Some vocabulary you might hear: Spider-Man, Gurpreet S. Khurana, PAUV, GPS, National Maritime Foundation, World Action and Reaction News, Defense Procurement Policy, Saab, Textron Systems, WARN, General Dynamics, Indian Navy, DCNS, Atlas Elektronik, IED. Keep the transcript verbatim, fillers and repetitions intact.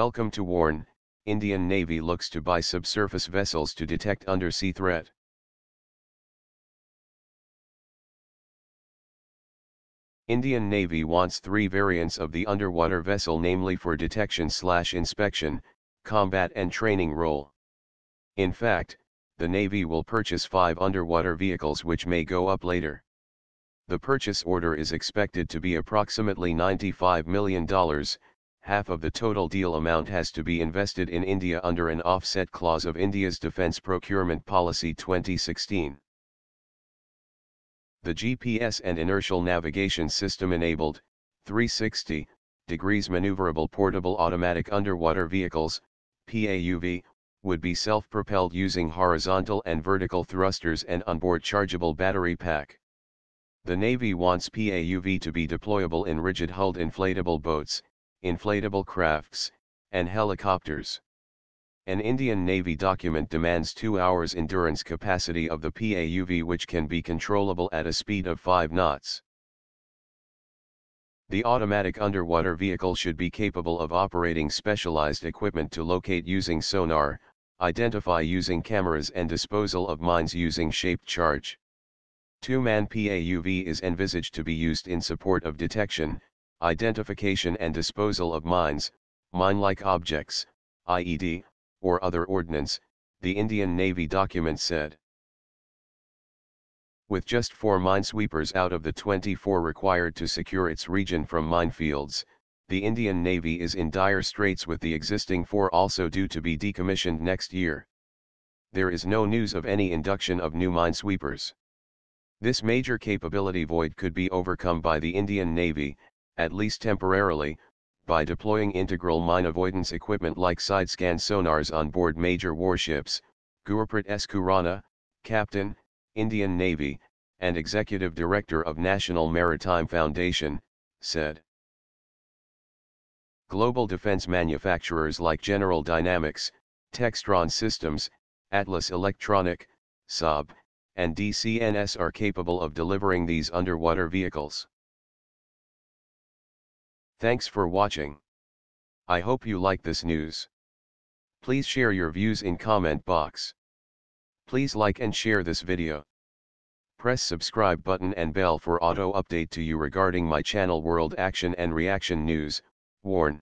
Welcome to WARN, Indian Navy looks to buy subsurface vessels to detect undersea threat. Indian Navy wants three variants of the underwater vessel, namely for detection/inspection, combat and training role. In fact, the Navy will purchase five underwater vehicles which may go up later. The purchase order is expected to be approximately ninety-five million dollars, half of the total deal amount has to be invested in India under an offset clause of India's Defence Procurement Policy twenty sixteen. The G P S and inertial navigation system enabled three hundred sixty degrees maneuverable portable automatic underwater vehicles P A U V would be self-propelled using horizontal and vertical thrusters and onboard chargeable battery pack. The Navy wants P A U V to be deployable in rigid-hulled inflatable boats, inflatable crafts, and helicopters. An Indian Navy document demands two hours endurance capacity of the P A U V, which can be controllable at a speed of five knots. The automatic underwater vehicle should be capable of operating specialized equipment to locate using sonar, identify using cameras, and disposal of mines using shaped charge. Two-man P A U V is envisaged to be used in support of detection, identification and disposal of mines, mine-like objects, I E D, or other ordnance, the Indian Navy document said. With just four minesweepers out of the twenty-four required to secure its region from minefields, the Indian Navy is in dire straits, with the existing four also due to be decommissioned next year. There is no news of any induction of new minesweepers. This major capability void could be overcome by the Indian Navy, at least temporarily, by deploying integral mine avoidance equipment like side-scan sonars on board major warships. Gurpreet S. Khurana, Captain, Indian Navy, and Executive Director of National Maritime Foundation, said. Global defense manufacturers like General Dynamics, Textron Systems, Atlas Elektronik, Saab, and D C N S are capable of delivering these underwater vehicles. Thanks for watching. I hope you like this news. Please share your views in comment box. Please like and share this video. Press subscribe button and bell for auto update to you regarding my channel World Action and Reaction News, WARN.